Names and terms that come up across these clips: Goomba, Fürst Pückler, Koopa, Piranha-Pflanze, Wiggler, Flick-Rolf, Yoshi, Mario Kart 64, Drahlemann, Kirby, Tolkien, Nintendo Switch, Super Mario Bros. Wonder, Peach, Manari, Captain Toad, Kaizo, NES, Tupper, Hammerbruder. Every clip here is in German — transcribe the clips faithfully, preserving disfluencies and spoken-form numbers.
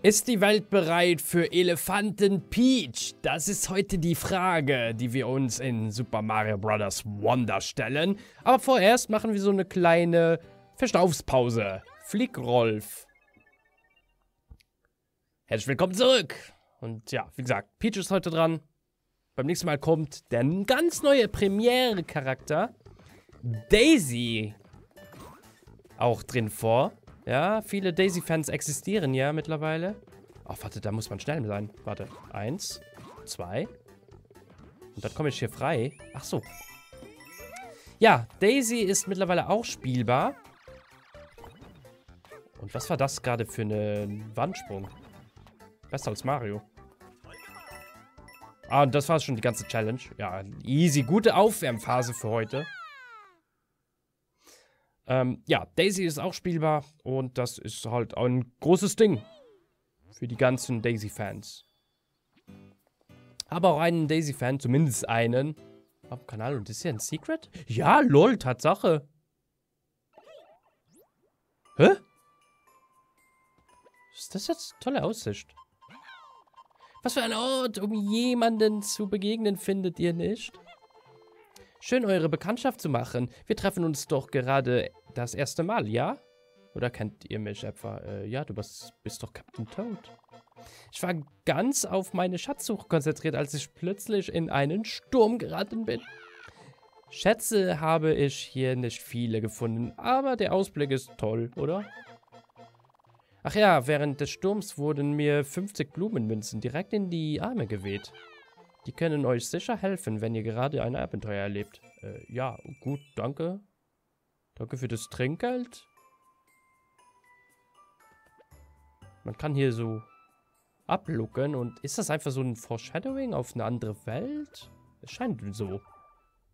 Ist die Welt bereit für Elefanten Peach? Das ist heute die Frage, die wir uns in Super Mario Bros. Wonder stellen. Aber vorerst machen wir so eine kleine Verschnaufspause. Flick-Rolf. Herzlich willkommen zurück. Und ja, wie gesagt, Peach ist heute dran. Beim nächsten Mal kommt der ganz neue Premiere-Charakter, Daisy, auch drin vor. Ja, viele Daisy-Fans existieren ja mittlerweile. Ach, warte, da muss man schnell sein. Warte, eins, zwei. Und dann komme ich hier frei. Ach so. Ja, Daisy ist mittlerweile auch spielbar. Und was war das gerade für einen Wandsprung? Besser als Mario. Ah, und das war schon die ganze Challenge. Ja, easy. Gute Aufwärmphase für heute. Ähm, ja, Daisy ist auch spielbar und das ist halt auch ein großes Ding für die ganzen Daisy-Fans. Habe auch einen Daisy-Fan, zumindest einen, auf dem Kanal. Und ist hier ein Secret? Ja, lol, Tatsache. Hä? Ist das jetzt eine tolle Aussicht? Was für ein Ort, um jemanden zu begegnen, findet ihr nicht? Schön, eure Bekanntschaft zu machen. Wir treffen uns doch gerade das erste Mal, ja? Oder kennt ihr mich etwa? Äh, ja, du bist, bist doch Captain Toad. Ich war ganz auf meine Schatzsuche konzentriert, als ich plötzlich in einen Sturm geraten bin. Schätze habe ich hier nicht viele gefunden, aber der Ausblick ist toll, oder? Ach ja, während des Sturms wurden mir fünfzig Blumenmünzen direkt in die Arme geweht. Die können euch sicher helfen, wenn ihr gerade ein Abenteuer erlebt. Äh, ja, gut, danke. Danke für das Trinkgeld. Man kann hier so ablucken. Und ist das einfach so ein Foreshadowing auf eine andere Welt? Es scheint so.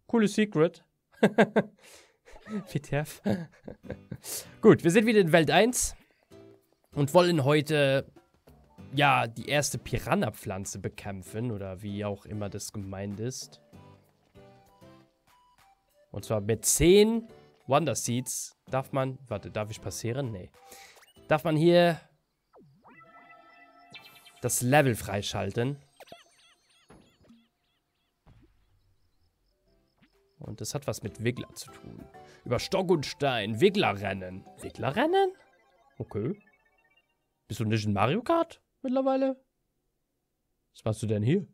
Cooles Secret. W T F. Gut, wir sind wieder in Welt eins. Und wollen heute... ja, die erste Piranha-Pflanze bekämpfen, oder wie auch immer das gemeint ist. Und zwar mit zehn Wonder Seeds darf man... Warte, darf ich passieren? Nee. Darf man hier das Level freischalten. Und das hat was mit Wiggler zu tun. Über Stock und Stein, Wiggler rennen. Wiggler rennen? Okay. Bist du nicht in Mario Kart? Mittlerweile? Was machst du denn hier?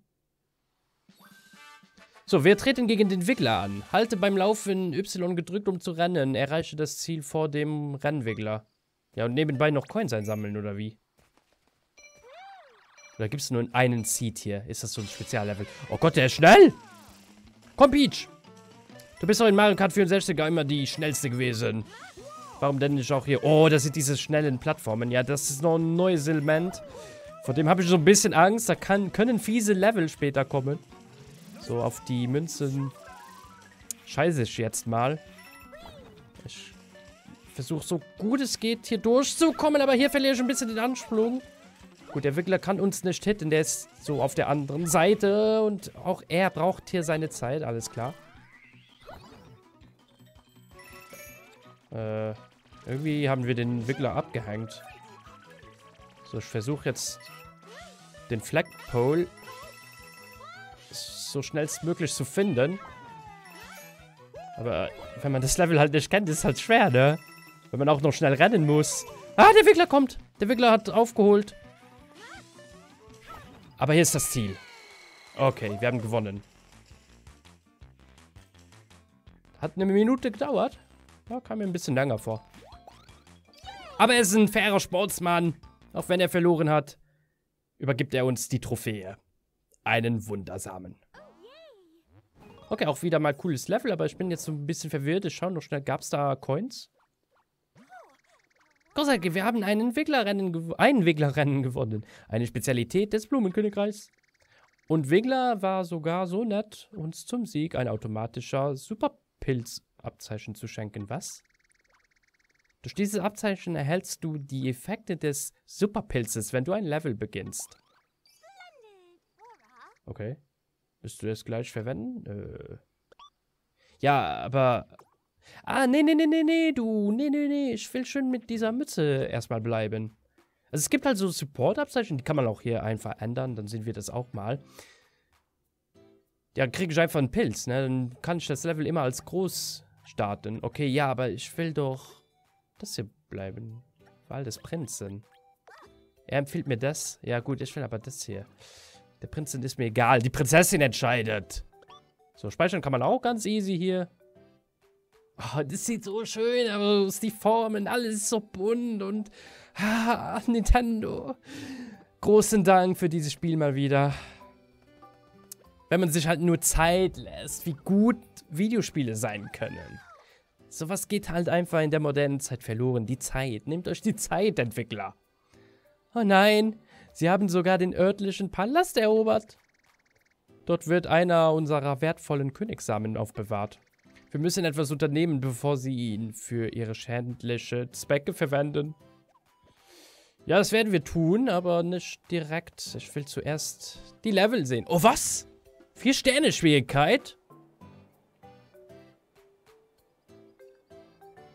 So, wir treten gegen den Wiggler an. Halte beim Laufen Y gedrückt, um zu rennen. Erreiche das Ziel vor dem Rennwiggler. Ja, und nebenbei noch Coins einsammeln, oder wie? Oder gibt es nur einen Seed hier? Ist das so ein Speziallevel? Oh Gott, der ist schnell! Komm, Peach! Du bist doch in Mario Kart vierundsechzig gar immer die schnellste gewesen. Warum denn nicht auch hier? Oh, das sind diese schnellen Plattformen. Ja, das ist noch ein neues Element. Von dem habe ich so ein bisschen Angst. Da kann, können fiese Level später kommen. So, auf die Münzen scheiße ich jetzt mal. Ich versuche so gut es geht hier durchzukommen, aber hier verliere ich ein bisschen den Anschwung. Gut, der Wiggler kann uns nicht hitten. Der ist so auf der anderen Seite und auch er braucht hier seine Zeit. Alles klar. Äh, irgendwie haben wir den Wiggler abgehängt. So, ich versuche jetzt den Flagpole so schnellstmöglich zu finden. Aber wenn man das Level halt nicht kennt, ist es halt schwer, ne? Wenn man auch noch schnell rennen muss. Ah, der Wiggler kommt. Der Wiggler hat aufgeholt. Aber hier ist das Ziel. Okay, wir haben gewonnen. Hat eine Minute gedauert. Ja, kam mir ein bisschen länger vor. Aber er ist ein fairer Sportsmann. Auch wenn er verloren hat, übergibt er uns die Trophäe. Einen Wundersamen. Okay, auch wieder mal cooles Level, aber ich bin jetzt so ein bisschen verwirrt. Ich schaue noch schnell, gab es da Coins? Großartig, wir haben einen Wigglerrennen gew ein Wigglerrennen gewonnen. Eine Spezialität des Blumenkönigreichs. Und Wiggler war sogar so nett, uns zum Sieg ein automatischer Superpilz-Abzeichen zu schenken. Was? Durch dieses Abzeichen erhältst du die Effekte des Superpilzes, wenn du ein Level beginnst. Okay. Willst du das gleich verwenden? Äh. Ja, aber... Ah, nee, nee, nee, nee, nee, du. Nee, nee, nee. Ich will schön mit dieser Mütze erstmal bleiben. Also es gibt halt so Support-Abzeichen, die kann man auch hier einfach ändern, dann sehen wir das auch mal. Ja, kriege ich einfach einen Pilz, ne? Dann kann ich das Level immer als groß starten. Okay, ja, aber ich will doch das hier bleiben. Wahl des Prinzen. Er empfiehlt mir das. Ja gut, ich will aber das hier. Der Prinzin ist mir egal. Die Prinzessin entscheidet. So, speichern kann man auch ganz easy hier. Oh, das sieht so schön aus. Die Formen, alles so bunt und... Ah, Nintendo. Großen Dank für dieses Spiel mal wieder. Wenn man sich halt nur Zeit lässt, wie gut Videospiele sein können. Sowas geht halt einfach in der modernen Zeit verloren. Die Zeit. Nehmt euch die Zeit, Entwickler. Oh nein, sie haben sogar den örtlichen Palast erobert. Dort wird einer unserer wertvollen Königssamen aufbewahrt. Wir müssen etwas unternehmen, bevor sie ihn für ihre schändlichen Zwecke verwenden. Ja, das werden wir tun, aber nicht direkt. Ich will zuerst die Level sehen. Oh, was? Vier Sterne Schwierigkeit?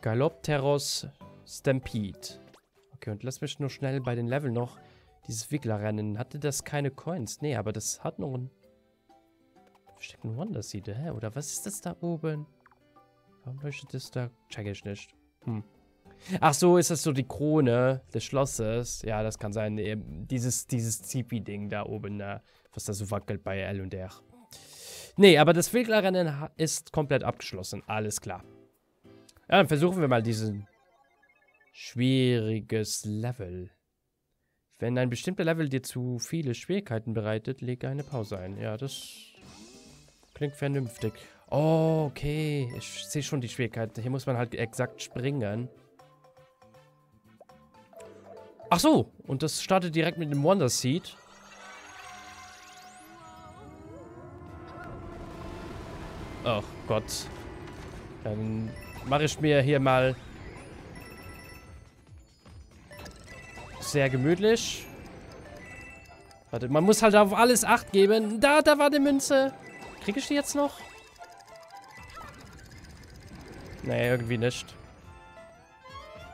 Galopteros Stampede. Okay, und lass mich nur schnell bei den Level noch dieses Wiggler-Rennen. Hatte das keine Coins? Nee, aber das hat noch ein... Versteckten Wonder-Seed, hä? Oder was ist das da oben? Warum leuchtet das da? Check ich nicht. Hm. Ach so, ist das so die Krone des Schlosses? Ja, das kann sein. Eben dieses, dieses Zipi-Ding da oben, ne? Was da so wackelt bei L und R. Nee, aber das Wiggler-Rennen ist komplett abgeschlossen. Alles klar. Ja, dann versuchen wir mal diesen... Schwieriges Level. Wenn ein bestimmter Level dir zu viele Schwierigkeiten bereitet, lege eine Pause ein. Ja, das klingt vernünftig. Oh, okay. Ich sehe schon die Schwierigkeit. Hier muss man halt exakt springen. Ach so. Und das startet direkt mit dem Wonder Seed. Ach Gott. Dann mache ich mir hier mal sehr gemütlich. Warte, man muss halt auf alles Acht geben. Da, da war die Münze. Kriege ich die jetzt noch? Nee, irgendwie nicht.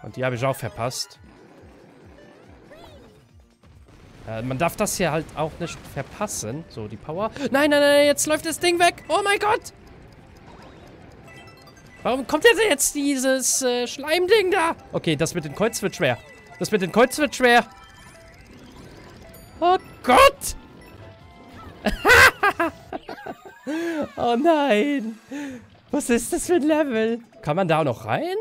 Und die habe ich auch verpasst. Äh, man darf das hier halt auch nicht verpassen. So, die Power. Nein, nein, nein, jetzt läuft das Ding weg. Oh mein Gott. Warum kommt denn jetzt dieses äh, Schleimding da? Okay, das mit den Kreuz wird schwer. Das mit den Kreuz wird schwer. Oh Gott. Oh nein. Was ist das für ein Level? Kann man da noch rein?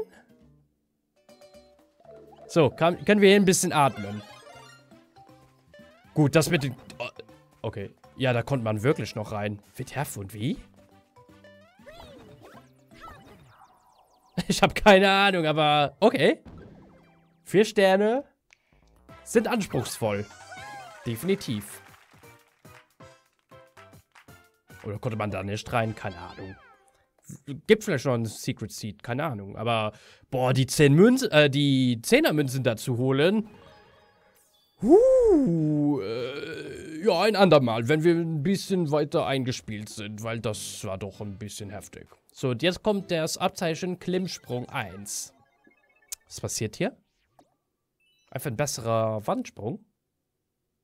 So, kann, können wir hier ein bisschen atmen. Gut, das mit den... Oh, okay. Ja, da konnte man wirklich noch rein. Wird Herf und wie? Ich habe keine Ahnung, aber... Okay. Vier Sterne sind anspruchsvoll. Definitiv. Oder konnte man da nicht rein? Keine Ahnung. Gibt vielleicht noch ein Secret Seed, keine Ahnung. Aber, boah, die zehn Münzen, äh, die Zehner-Münzen dazu holen. Huh, äh, ja, ein andermal, wenn wir ein bisschen weiter eingespielt sind, weil das war doch ein bisschen heftig. So, und jetzt kommt das Abzeichen Klimmsprung eins. Was passiert hier? Einfach ein besserer Wandsprung.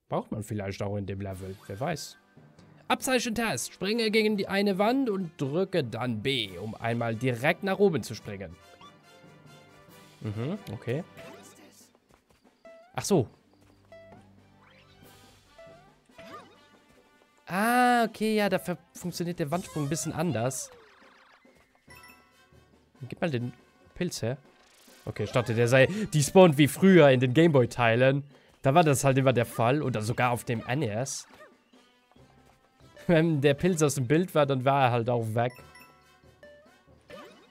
Braucht man vielleicht auch in dem Level, wer weiß. Abzeichen-Test. Springe gegen die eine Wand und drücke dann B, um einmal direkt nach oben zu springen. Mhm, okay. Ach so. Ah, okay, ja, da funktioniert der Wandsprung ein bisschen anders. Gib mal den Pilz her. Okay, ich dachte, der sei despawnt wie früher in den Gameboy-Teilen. Da war das halt immer der Fall. Oder sogar auf dem N E S. Wenn der Pilz aus dem Bild war, dann war er halt auch weg.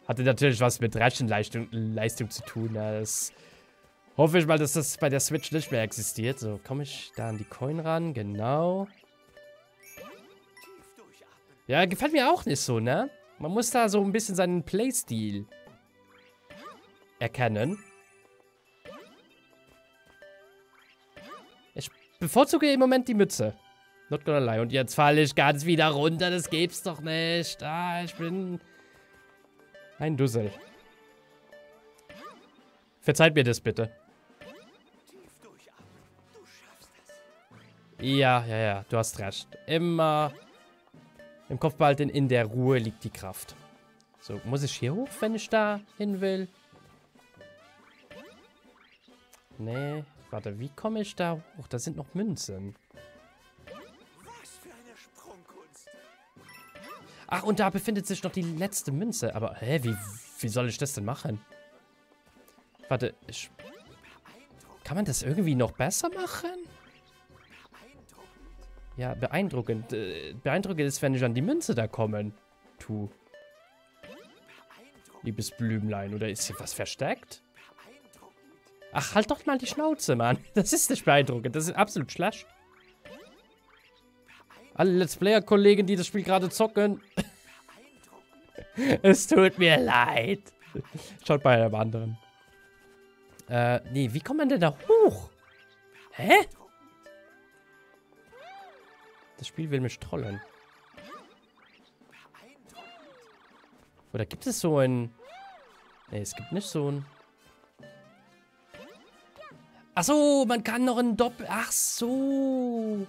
Hatte natürlich was mit Rechenleistung Leistung zu tun. Ja, das hoffe ich mal, dass das bei der Switch nicht mehr existiert. So, komme ich da an die Coin ran? Genau. Ja, gefällt mir auch nicht so, ne? Man muss da so ein bisschen seinen Playstil erkennen. Ich bevorzuge im Moment die Mütze. Not gonna lie. Und jetzt falle ich ganz wieder runter. Das gibt's doch nicht. Ah, ich bin ein Dussel. Verzeiht mir das bitte. Ja, ja, ja, du hast recht. Immer im Kopf behalten, in der Ruhe liegt die Kraft. So, muss ich hier hoch, wenn ich da hin will? Nee, warte, wie komme ich da hoch? Da sind noch Münzen. Was für eine Sprungkunst. Ach, und da befindet sich noch die letzte Münze. Aber, hä, wie, wie soll ich das denn machen? Warte, ich... Kann man das irgendwie noch besser machen? Ja, beeindruckend. Beeindruckend ist, wenn ich an die Münze da kommen. Tu. Liebes Blümlein, oder ist hier was versteckt? Ach, halt doch mal die Schnauze, Mann. Das ist nicht beeindruckend. Das ist absolut schlecht. Alle Let's Player-Kollegen, die das Spiel gerade zocken. Es tut mir leid. Schaut bei einem anderen. Äh, nee, wie kommt man denn da hoch? Hä? Das Spiel will mich trollen. Oder gibt es so ein... Nee, es gibt nicht so ein... Ach so, man kann noch ein Doppel... Ach so.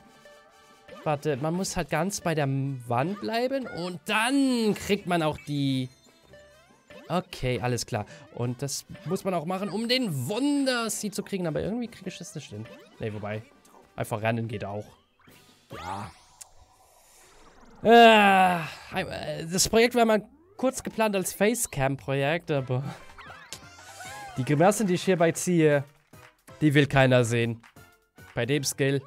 Warte, man muss halt ganz bei der Wand bleiben. Und dann kriegt man auch die... Okay, alles klar. Und das muss man auch machen, um den Wunderseed zu kriegen. Aber irgendwie kriege ich das nicht hin. Nee, wobei. Einfach rennen geht auch. Ja. Äh, das Projekt war mal kurz geplant als Facecam-Projekt, aber die Grimassen, die ich hierbei ziehe, die will keiner sehen. Bei dem Skill.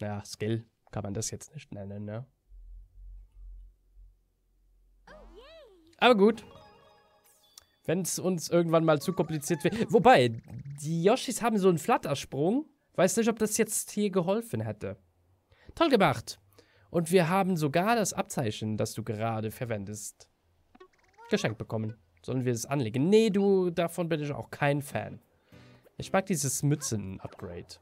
Ja, Skill kann man das jetzt nicht nennen, ne? Aber gut. Wenn es uns irgendwann mal zu kompliziert wird. Wobei, die Yoshis haben so einen Flattersprung. Weiß nicht, ob das jetzt hier geholfen hätte. Toll gemacht. Und wir haben sogar das Abzeichen, das du gerade verwendest, geschenkt bekommen. Sollen wir es anlegen? Nee, du, davon bin ich auch kein Fan. Ich mag dieses Mützen-Upgrade.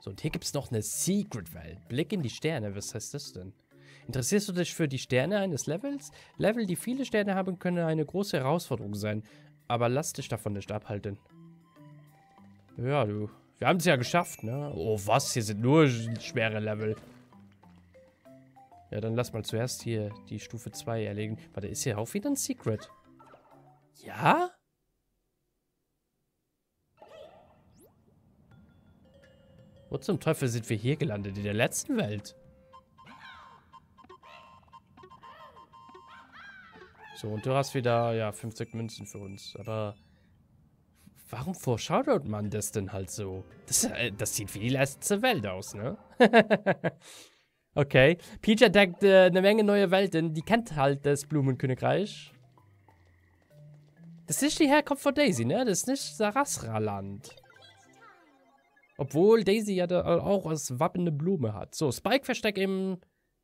So, und hier gibt es noch eine Secret-Welt. Blick in die Sterne, was heißt das denn? Interessierst du dich für die Sterne eines Levels? Level, die viele Sterne haben, können eine große Herausforderung sein. Aber lass dich davon nicht abhalten. Ja, du. Wir haben es ja geschafft, ne? Oh, was? Hier sind nur schwere Level. Ja, dann lass mal zuerst hier die Stufe zwei erlegen. Warte, ist hier auch wieder ein Secret? Ja? Wo zum Teufel sind wir hier gelandet? In der letzten Welt? So, und du hast wieder, ja, fünfzig Münzen für uns. Aber... Warum foreshadowt man das denn halt so? Das, äh, das sieht wie die letzte Welt aus, ne? Okay. Peach entdeckt äh, eine Menge neue Welten. Die kennt halt das Blumenkönigreich. Das ist nicht die Herkunft von Daisy, ne? Das ist nicht Sarasra-Land. Obwohl Daisy ja da auch als Wappen eine Blume hat. So, Spike-Versteck im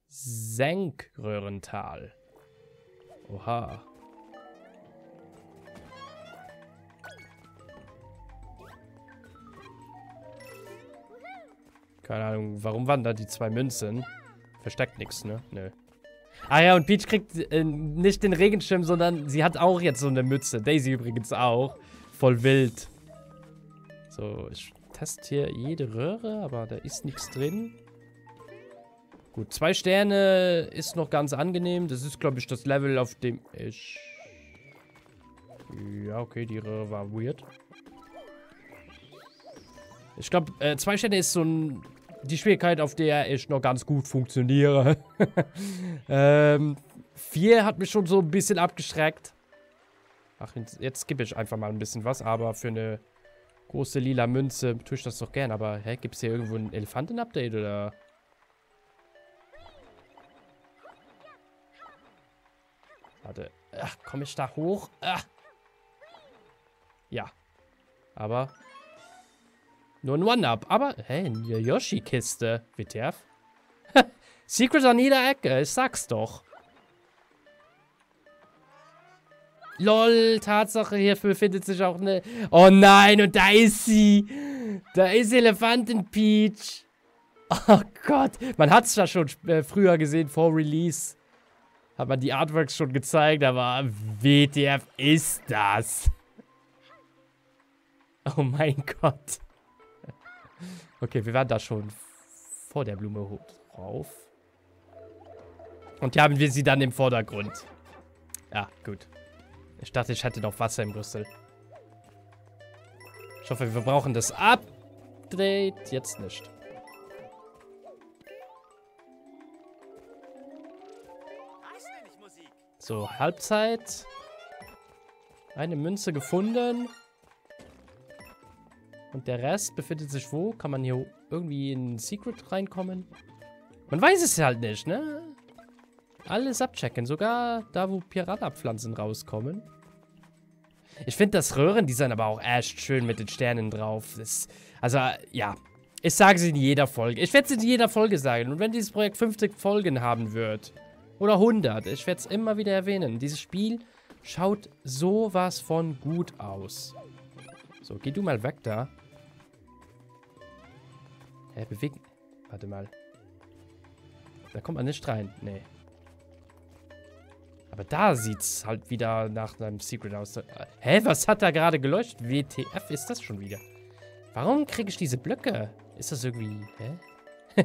Senkröhrental. Oha. Keine Ahnung, warum waren da die zwei Münzen? Versteckt nichts, ne? Nö. Ah ja, und Peach kriegt äh, nicht den Regenschirm, sondern sie hat auch jetzt so eine Mütze. Daisy übrigens auch. Voll wild. So, ich teste hier jede Röhre, aber da ist nichts drin. Gut, zwei Sterne ist noch ganz angenehm. Das ist, glaube ich, das Level, auf dem ich... Ja, okay, die Röhre war weird. Ich glaube, äh, zwei Sterne ist so ein... Die Schwierigkeit, auf der ich noch ganz gut funktioniere. ähm, vier hat mich schon so ein bisschen abgeschreckt. Ach, jetzt skippe ich einfach mal ein bisschen was. Aber für eine große lila Münze tue ich das doch gern. Aber, hä, gibt es hier irgendwo ein Elefanten-Update oder... Warte. Ach, komme ich da hoch? Ach. Ja. Aber... Nur ein One-Up, aber, hey, eine Yoshi-Kiste, W T F. Secrets an jeder Ecke, ich sag's doch. Lol, Tatsache, hier befindet sich auch eine... Oh nein, und da ist sie. Da ist Elefanten Peach. Oh Gott, man hat's ja schon äh, früher gesehen, vor Release. Hat man die Artworks schon gezeigt, aber W T F ist das. Oh mein Gott. Okay, wir waren da schon vor der Blume drauf. Und hier haben wir sie dann im Vordergrund. Ja, gut. Ich dachte, ich hatte noch Wasser im Rüssel. Ich hoffe, wir brauchen das Update jetzt nicht. So, Halbzeit. Eine Münze gefunden. Und der Rest befindet sich wo? Kann man hier irgendwie in ein Secret reinkommen? Man weiß es halt nicht, ne? Alles abchecken. Sogar da, wo Piranha-Pflanzen rauskommen. Ich finde das Röhrendesign aber auch echt schön mit den Sternen drauf. Das, also, ja. Ich sage es in jeder Folge. Ich werde es in jeder Folge sagen. Und wenn dieses Projekt fünfzig Folgen haben wird... Oder hundert. Ich werde es immer wieder erwähnen. Dieses Spiel schaut sowas von gut aus. So, geh du mal weg da. Hä, bewegen. Warte mal. Da kommt man nicht rein. Nee. Aber da sieht es halt wieder nach einem Secret aus. Hä, was hat da gerade geleuchtet? W T F ist das schon wieder? Warum kriege ich diese Blöcke? Ist das irgendwie... Hä?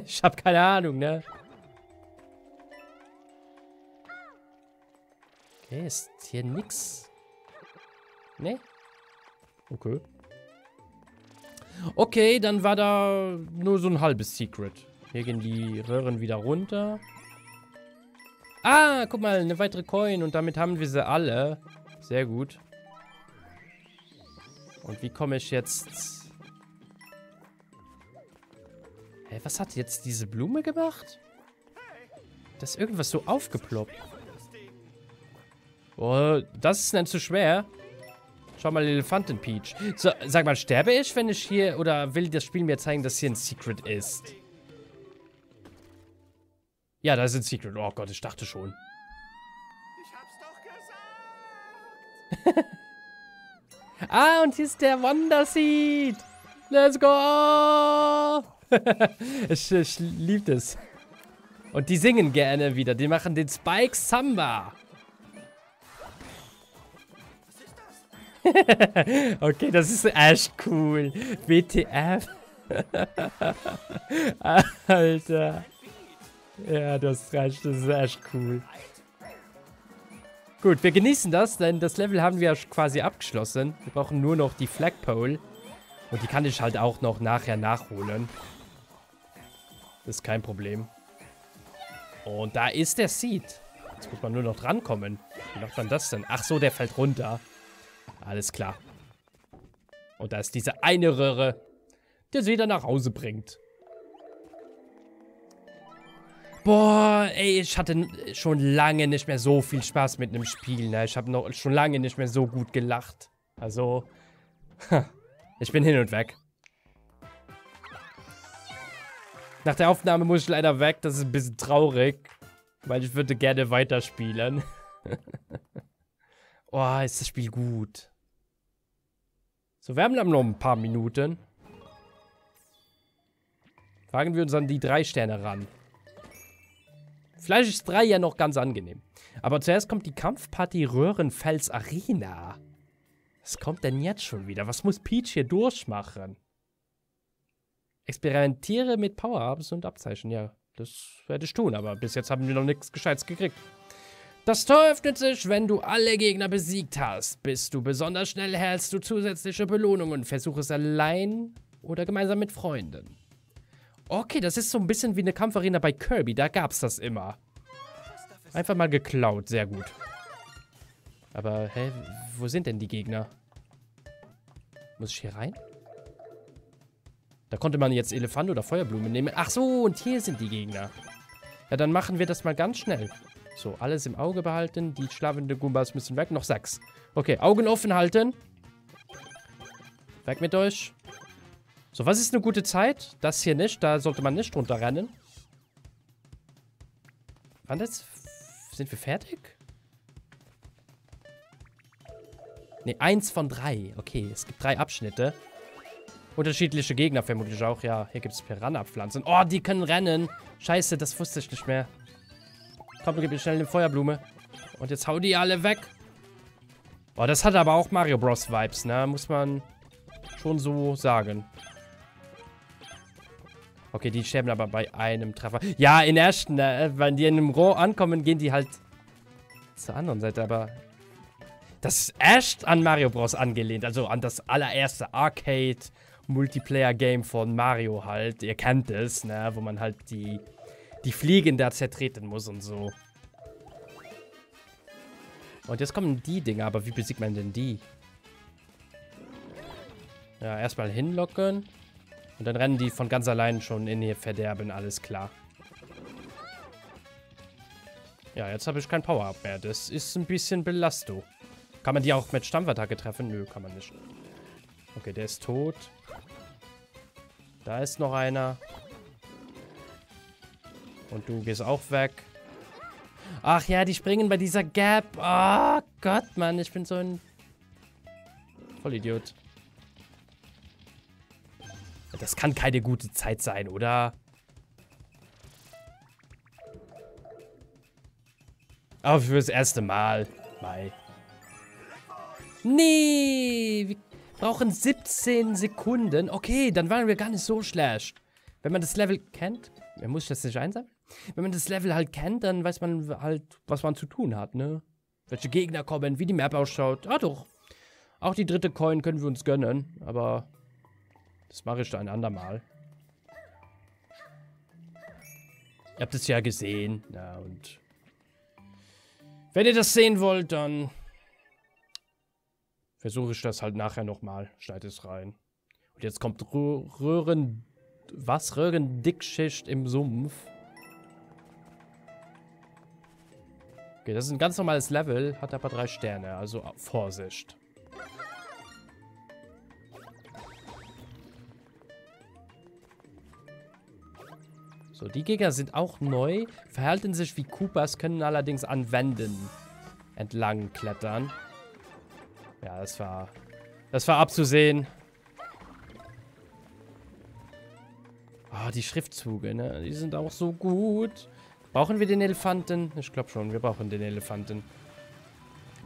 Ich habe keine Ahnung, ne? Hey, ist hier nix? Ne? Okay. Okay, dann war da nur so ein halbes Secret. Hier gehen die Röhren wieder runter. Ah, guck mal, eine weitere Coin. Und damit haben wir sie alle. Sehr gut. Und wie komme ich jetzt... Hä, hey, was hat jetzt diese Blume gemacht? Da ist irgendwas so aufgeploppt. Oh, das ist dann zu schwer. Schau mal, Elefanten Peach. So, sag mal, sterbe ich, wenn ich hier... Oder will das Spiel mir zeigen, dass hier ein Secret ist? Ja, da ist ein Secret. Oh Gott, ich dachte schon. Ich hab's doch gesagt. Ah, und hier ist der Wonder Seed. Let's go. ich ich liebe das. Und die singen gerne wieder. Die machen den Spike Samba. Okay, das ist echt cool. W T F. Alter. Ja, du hast recht, das ist echt cool. Gut, wir genießen das, denn das Level haben wir quasi abgeschlossen. Wir brauchen nur noch die Flagpole. Und die kann ich halt auch noch nachher nachholen. Das ist kein Problem. Und da ist der Seed. Jetzt muss man nur noch drankommen. Wie macht man das denn? Ach so, der fällt runter. Alles klar. Und da ist diese eine Röhre, die sie wieder nach Hause bringt. Boah, ey, ich hatte schon lange nicht mehr so viel Spaß mit einem Spiel. Ne? Ich habe noch schon lange nicht mehr so gut gelacht. Also, ich bin hin und weg. Nach der Aufnahme muss ich leider weg. Das ist ein bisschen traurig, weil ich würde gerne weiterspielen. Oh, ist das Spiel gut. So, wir haben dann noch ein paar Minuten. Wagen wir uns an die drei Sterne ran. Vielleicht ist drei ja noch ganz angenehm. Aber zuerst kommt die Kampfparty Röhrenfels Arena. Was kommt denn jetzt schon wieder? Was muss Peach hier durchmachen? Experimentiere mit Power-Ups und Abzeichen. Ja, das werde ich tun, aber bis jetzt haben wir noch nichts Gescheites gekriegt. Das Tor öffnet sich, wenn du alle Gegner besiegt hast. Bist du besonders schnell, erhältst du zusätzliche Belohnungen. Versuch es allein oder gemeinsam mit Freunden. Okay, das ist so ein bisschen wie eine Kampfarena bei Kirby. Da gab's das immer. Einfach mal geklaut, sehr gut. Aber, hä, wo sind denn die Gegner? Muss ich hier rein? Da konnte man jetzt Elefant oder Feuerblume nehmen. Ach so, und hier sind die Gegner. Ja, dann machen wir das mal ganz schnell. So, alles im Auge behalten. Die schlafenden Goombas müssen weg. Noch sechs. Okay, Augen offen halten. Weg mit euch. So, was ist eine gute Zeit? Das hier nicht. Da sollte man nicht runterrennen. Wann das? Sind wir fertig? Ne, eins von drei. Okay, es gibt drei Abschnitte. Unterschiedliche Gegner vermutlich auch. Ja, hier gibt es Piranha-Pflanzen. Oh, die können rennen. Scheiße, das wusste ich nicht mehr. Komm, gib mir schnell eine Feuerblume. Und jetzt hau die alle weg. Boah, das hat aber auch Mario Bros. Vibes, ne? Muss man schon so sagen. Okay, die sterben aber bei einem Treffer. Ja, in Ashton, wenn die in einem Rohr ankommen, gehen die halt zur anderen Seite, aber... Das ist echt an Mario Bros. Angelehnt, also an das allererste Arcade-Multiplayer-Game von Mario halt. Ihr kennt es, ne? Wo man halt die, die Fliegen da zertreten muss und so. Und jetzt kommen die Dinger, aber wie besiegt man denn die? Ja, erstmal hinlocken. Und dann rennen die von ganz allein schon in ihr Verderben, alles klar. Ja, jetzt habe ich kein Power-Up mehr. Das ist ein bisschen Belasto. Kann man die auch mit Stampfattacke treffen? Nö, kann man nicht. Okay, der ist tot. Da ist noch einer. Und du gehst auch weg. Ach ja, die springen bei dieser Gap. Oh Gott, Mann, ich bin so ein Vollidiot. Das kann keine gute Zeit sein, oder? Aber für das erste Mal. Bye. Nee, wir brauchen siebzehn Sekunden. Okay, dann waren wir gar nicht so schlecht. Wenn man das Level kennt, muss ich das nicht einsammeln? Wenn man das Level halt kennt, dann weiß man halt, was man zu tun hat, ne? Welche Gegner kommen, wie die Map ausschaut. Ah doch, auch die dritte Coin können wir uns gönnen, aber das mache ich da ein andermal. Ihr habt es ja gesehen, ja, und wenn ihr das sehen wollt, dann versuche ich das halt nachher nochmal. Schneide es rein. Und jetzt kommt Rö Röhren... Was? Röhrendickschicht im Sumpf. Okay, das ist ein ganz normales Level. Hat aber drei Sterne. Also Vorsicht. So, die Gegner sind auch neu. Verhalten sich wie Koopas, können allerdings an Wänden entlang klettern. Ja, das war... Das war abzusehen. Oh, die Schriftzüge, ne? Die sind auch so gut. Brauchen wir den Elefanten? Ich glaube schon, wir brauchen den Elefanten.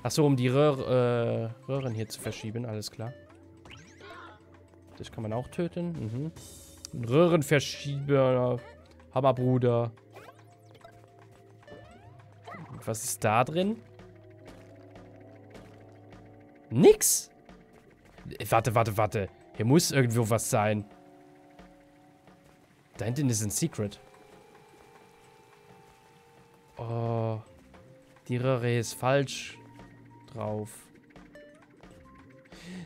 Achso, um die Röhr, äh, Röhren hier zu verschieben, alles klar. Das kann man auch töten. Mhm. Röhrenverschieber, Hammerbruder. Und was ist da drin? Nix? Warte, warte, warte. Hier muss irgendwo was sein. Da hinten ist ein Secret. Oh. Die Röhre ist falsch drauf.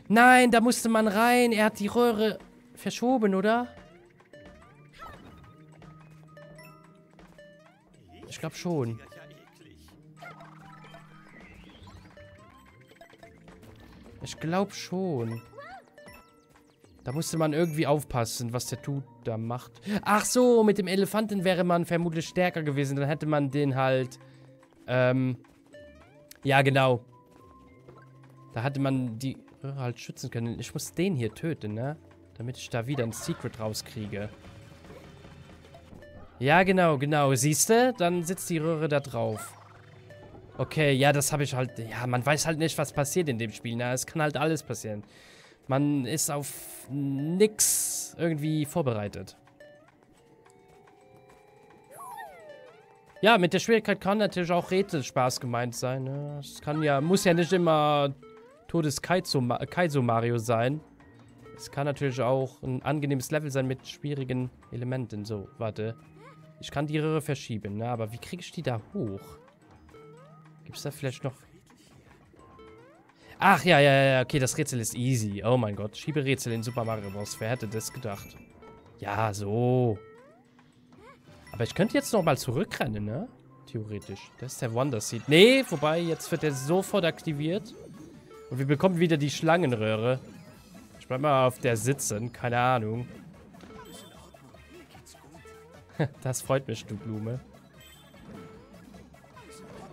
Nein, da musste man rein. Er hat die Röhre verschoben, oder? Ich glaube schon. Ich glaube schon. Da musste man irgendwie aufpassen, was der Dude da macht. Ach so, mit dem Elefanten wäre man vermutlich stärker gewesen. Dann hätte man den halt... Ähm... Ja, genau. Da hätte man die Röhre halt schützen können. Ich muss den hier töten, ne? Damit ich da wieder ein Secret rauskriege. Ja, genau, genau. Siehst du? Dann sitzt die Röhre da drauf. Okay, ja, das habe ich halt... Ja, man weiß halt nicht, was passiert in dem Spiel. Na, es kann halt alles passieren. Man ist auf nix irgendwie vorbereitet. Ja, mit der Schwierigkeit kann natürlich auch Rätsel Spaß gemeint sein. Ne? Es kann ja... Muss ja nicht immer Todes Kaizo Mario sein. Es kann natürlich auch ein angenehmes Level sein mit schwierigen Elementen. So, warte. Ich kann die Röhre verschieben, ne? Aber wie kriege ich die da hoch? Gibt es da vielleicht noch... Ach, ja, ja, ja, okay, das Rätsel ist easy. Oh mein Gott, Schieberätsel in Super Mario Bros. Wer hätte das gedacht? Ja, so. Aber ich könnte jetzt nochmal zurückrennen, ne? Theoretisch. Das ist der Wonder Seed. Nee, wobei, jetzt wird er sofort aktiviert. Und wir bekommen wieder die Schlangenröhre. Ich bleib mal auf der sitzen, keine Ahnung. Das freut mich, du Blume.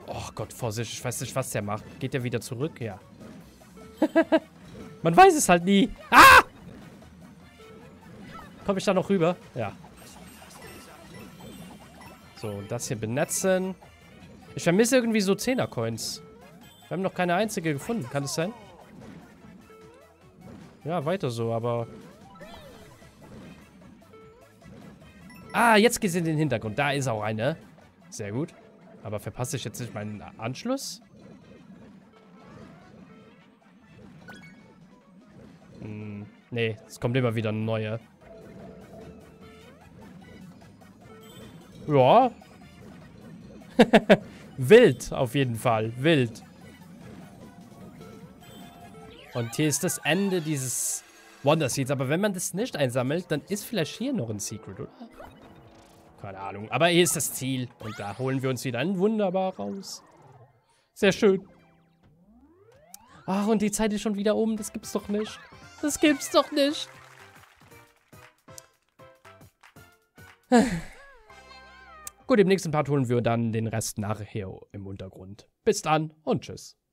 Oh Gott, Vorsicht, ich weiß nicht, was der macht. Geht der wieder zurück? Ja. Man weiß es halt nie. Ah! Komme ich da noch rüber? Ja. So, das hier benetzen. Ich vermisse irgendwie so Zehner-Coins. Wir haben noch keine einzige gefunden. Kann das sein? Ja, weiter so, aber... Ah, jetzt geht's in den Hintergrund. Da ist auch eine. Sehr gut. Aber verpasse ich jetzt nicht meinen Anschluss? Hm, nee, es kommt immer wieder eine neue. Ja. Wild, auf jeden Fall. Wild. Und hier ist das Ende dieses Wonder Seeds. Aber wenn man das nicht einsammelt, dann ist vielleicht hier noch ein Secret, oder? Keine Ahnung. Aber hier ist das Ziel. Und da holen wir uns wieder ein Wunderbar raus. Sehr schön. Ach, und die Zeit ist schon wieder oben. Das gibt's doch nicht. Das gibt's doch nicht. Gut, im nächsten Part holen wir dann den Rest nachher im Untergrund. Bis dann und tschüss.